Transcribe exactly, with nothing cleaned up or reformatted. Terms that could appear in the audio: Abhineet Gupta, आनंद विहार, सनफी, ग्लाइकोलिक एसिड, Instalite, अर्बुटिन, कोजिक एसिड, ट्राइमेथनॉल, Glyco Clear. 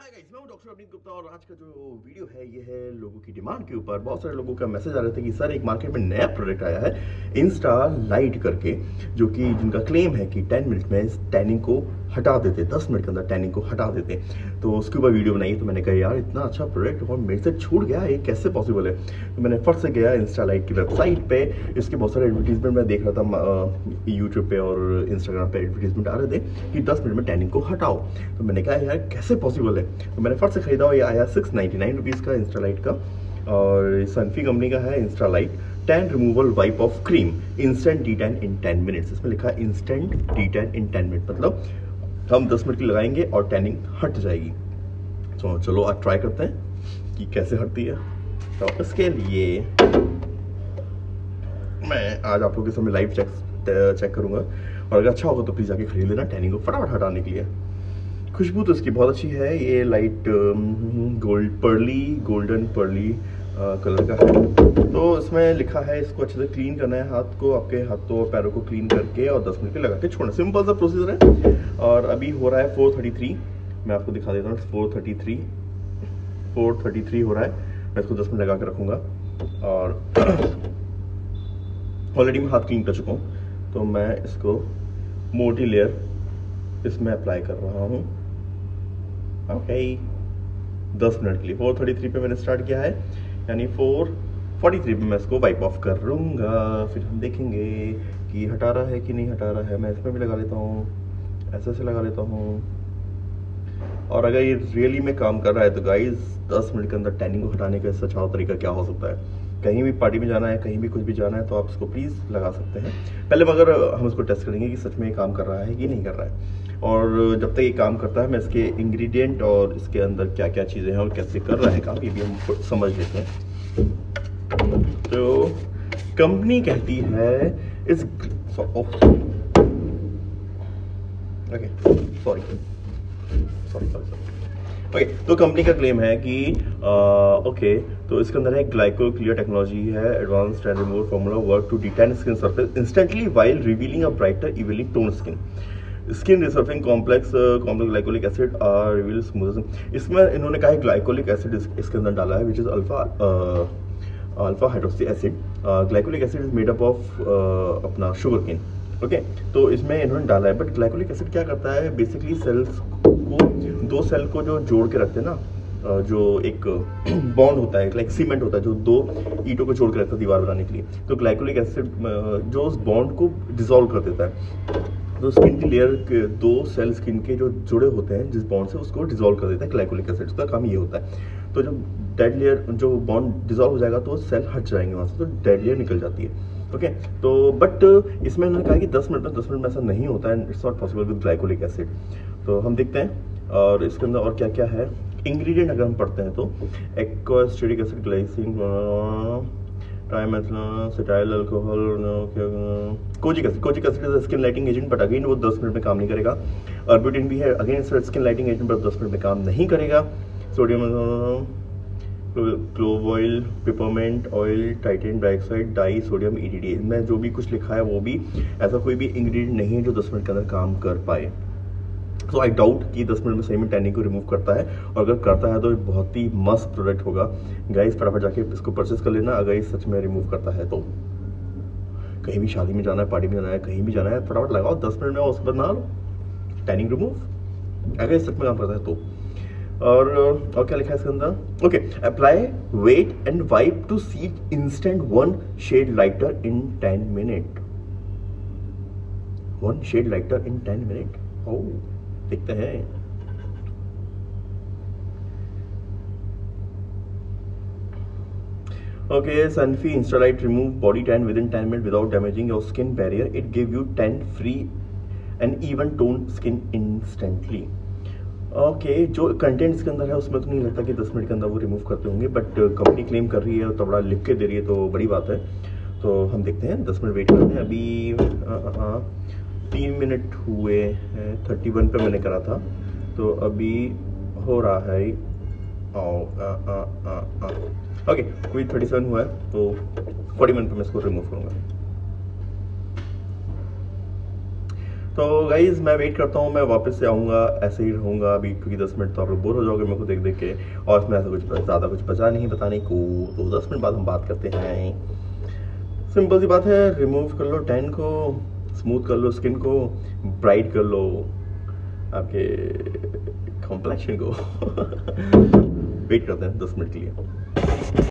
Hi guys, मैं doctor अभिनीत गुप्ता और आज का जो वीडियो है ये है लोगों की डिमांड के ऊपर। बहुत सारे लोगों का मैसेज आ रहा था कि सर एक मार्केट में नया प्रोडक्ट आया है इंस्टालाइट करके, जो कि जिनका क्लेम है कि दस मिनट में टैनिंग को हटा देते, दस मिनट के अंदर टैनिंग को हटा देते। तो उसके ऊपर वीडियो बनाई, तो मैंने कहा यार इतना अच्छा प्रोडक्ट और मेरे से छूट गया, ये कैसे पॉसिबल है। तो मैंने फट से गया इंस्टालाइट की वेबसाइट पर, इसके बहुत सारे एडवर्टीजमेंट मैं देख रहा था यूट्यूब पर और इंस्टाग्राम पर एडवर्टीजमेंट आ रहे थे कि दस मिनट में टैनिंग को हटाओ। तो मैंने कहा यार कैसे पॉसिबल है। तो मैंने फट से खरीदा, ये आया सिक्स नाइन्टी नाइन रुपीज़ का इंस्टालाइट का, और सनफी कंपनी का है Instalite tan removal wipe off cream, instant de tan in ten minutes. इसमें लिखा है instant de tan in ten minute, मतलब हम दस मिनट की लगाएंगे और टैनिंग हट जाएगी। तो चलो आज ट्राई करते हैं कि कैसे हटती है। तो इसके लिए मैं आज आप लोगों के सामने लाइव चेक चेक करूँगा, और अगर अच्छा होगा तो प्लीज़ जाके खरीद लेना टैनिंग को फटाफट हटाने के लिए। खुशबू तो इसकी बहुत अच्छी है, ये light gold pearly golden pearly colour का है। तो इसमें लिखा है इसको अच्छे से क्लीन करना है हाथ को, आपके हाथों और पैरों को क्लीन करके और दस मिनट के लगा के छोड़ना, सिंपल सा प्रोसीजर है। और अभी हो रहा है फोर थर्टी थ्री, मैं आपको दिखा देता हूँ फोर थर्टी थ्री हो रहा है। मैं इसको दस मिनट लगा के रखूँगा, और ऑलरेडी मैं हाथ क्लीन कर चुका हूँ। तो मैं इसको मोटी लेयर इसमें अप्लाई कर रहा हूँ। ओके, दस मिनट के लिए फोर थर्टी थ्री पे मैंने स्टार्ट किया है, यानी फोर फोर्टी थ्री पे मैं इसको वाइप ऑफ कर लूँगा। फिर हम देखेंगे कि हटा रहा है कि नहीं हटा रहा है। मैं इसमें भी लगा लेता हूँ, ऐसे ऐसे लगा लेता हूँ, और अगर ये रियली में काम कर रहा है तो गाइज दस मिनट के अंदर टैनिंग को हटाने का इससे अच्छा तरीका क्या हो सकता है। कहीं भी पार्टी में जाना है, कहीं भी कुछ भी जाना है, तो आप इसको प्लीज़ लगा सकते हैं। पहले मगर हम इसको टेस्ट करेंगे कि सच में ये काम कर रहा है कि नहीं कर रहा है। और जब तक ये काम करता है, मैं इसके इंग्रेडिएंट और इसके अंदर क्या क्या चीज़ें हैं और कैसे कर रहा है काम, ये भी हम समझ लेते हैं। तो कंपनी कहती है इस okay sorry sorry sorry okay okay, तो कंपनी का क्लेम है कि ओके okay, तो इसके अंदर है ग्लाइको क्लियर टेक्नोलॉजी है, advance tan remover formula work to detan skin surface instantly while revealing a brighter evening tone skin skin resurfacing complex complex ग्लाइकोलिक एसिड are reveal smooth. इसमें इन्होंने कहा है ग्लाइकोलिक एसिड इसके अंदर डाला है, which is alpha alpha hydroxy acid. ग्लाइकोलिक एसिड is made up of अपना sugar cane. Okay okay, तो इसमें इन्होंने डाला है, बट ग्लाइकोलिक एसिड क्या करता है बेसिकली, सेल्स को दो सेल को जो जोड़ के रखते हैं ना, जो एक बॉन्ड होता है लाइक सीमेंट होता है, जो दो ईंटों को जोड़ के रखता है दीवार बनाने के लिए, तो ग्लाइकोलिक एसिड जो उस बॉन्ड को डिसॉल्व कर देता है। तो स्किन की लेयर के दो सेल स्किन के जो जुड़े होते हैं जिस बॉन्ड से, उसको डिसॉल्व कर देता है ग्लाइकोलिक एसिड, उसका काम ये होता है। तो जब डेड लेयर जो बॉन्ड डिसॉल्व हो जाएगा तो सेल हट जाएंगे वहाँ से, तो डेड लेयर निकल जाती है। ओके okay, तो बट इसमें उन्होंने कहा कि दस मिनट में दस मिनट में ऐसा नहीं होता है, it's not possible with ग्लाइकोलिक एसिड। तो हम देखते हैं और इसके अंदर और क्या क्या है इंग्रेडिएंट अगर हम पढ़ते हैं तो एक्वास्टेरिक acid, glycine, ट्राइमेथनॉल, cetyl alcohol, कोजिक एसिड। कोजिक एसिड is skin lighting agent, but again वो दस मिनट में काम नहीं करेगा। अर्बुटिन भी है, again skin lighting agent, but दस मिनट में काम नहीं करेगा। Sodium clove oil, peppermint oil, titanium dioxide, dye, sodium E D T A. इनमें जो भी कुछ लिखा है वो भी ऐसा कोई भी इंग्रेडिएंट नहीं है जो दस मिनट के अंदर काम कर पाए। तो आई डाउट कि दस मिनट में सही में टैनिंग को रिमूव करता है, और अगर करता है तो ये बहुत ही मस्त प्रोडक्ट होगा। गाइस फटाफट जाके इसको परचेस कर लेना अगर ये सच में रिमूव करता है तो। कहीं भी शादी में जाना है, पार्टी में जाना है, कहीं भी जाना है, फटाफट लगाओ दस मिनट में, और उस पर ना टैनिंग रिमूव अगर ये सच में काम करता है तो। और और क्या लिखा है इसके अंदर, okay apply wet and wipe to see instant one shade lighter in ten minute, one shade lighter in ten minute. ओ देखते हैं, okay सनफी Instalite remove body tan with in ten minute without damaging your skin barrier, it give you tan free and even tone skin instantly. Okay okay, जो content इसके अंदर है उसमें तो नहीं लगता कि दस मिनट के अंदर वो रिमूव करते होंगे, बट कंपनी क्लेम कर रही है और तबड़ा लिख के दे रही है तो बड़ी बात है। तो हम देखते हैं, दस मिनट वेट करते हैं। अभी हाँ तीन मिनट हुए हैं, थर्टी वन पर मैंने करा था, तो अभी हो रहा है ओके कोई थर्टी सेवन हुआ है, तो फोर्टी मिनट पर मैं इसको रिमूव करूँगा। तो गाइज़ मैं वेट करता हूँ, मैं वापस से आऊँगा, ऐसे ही रहूँगा अभी, क्योंकि दस मिनट तो आप लोग बोर हो जाओगे मेरे को देख देख के, और इसमें ऐसा कुछ ज़्यादा कुछ बचा नहीं बताने को। तो दस मिनट बाद हम बात करते हैं, सिंपल सी बात है, रिमूव कर लो टैन को, स्मूथ कर लो स्किन को, ब्राइट कर लो आपके कॉम्प्लेक्शन को। वेट करते हैं दस मिनट के लिए।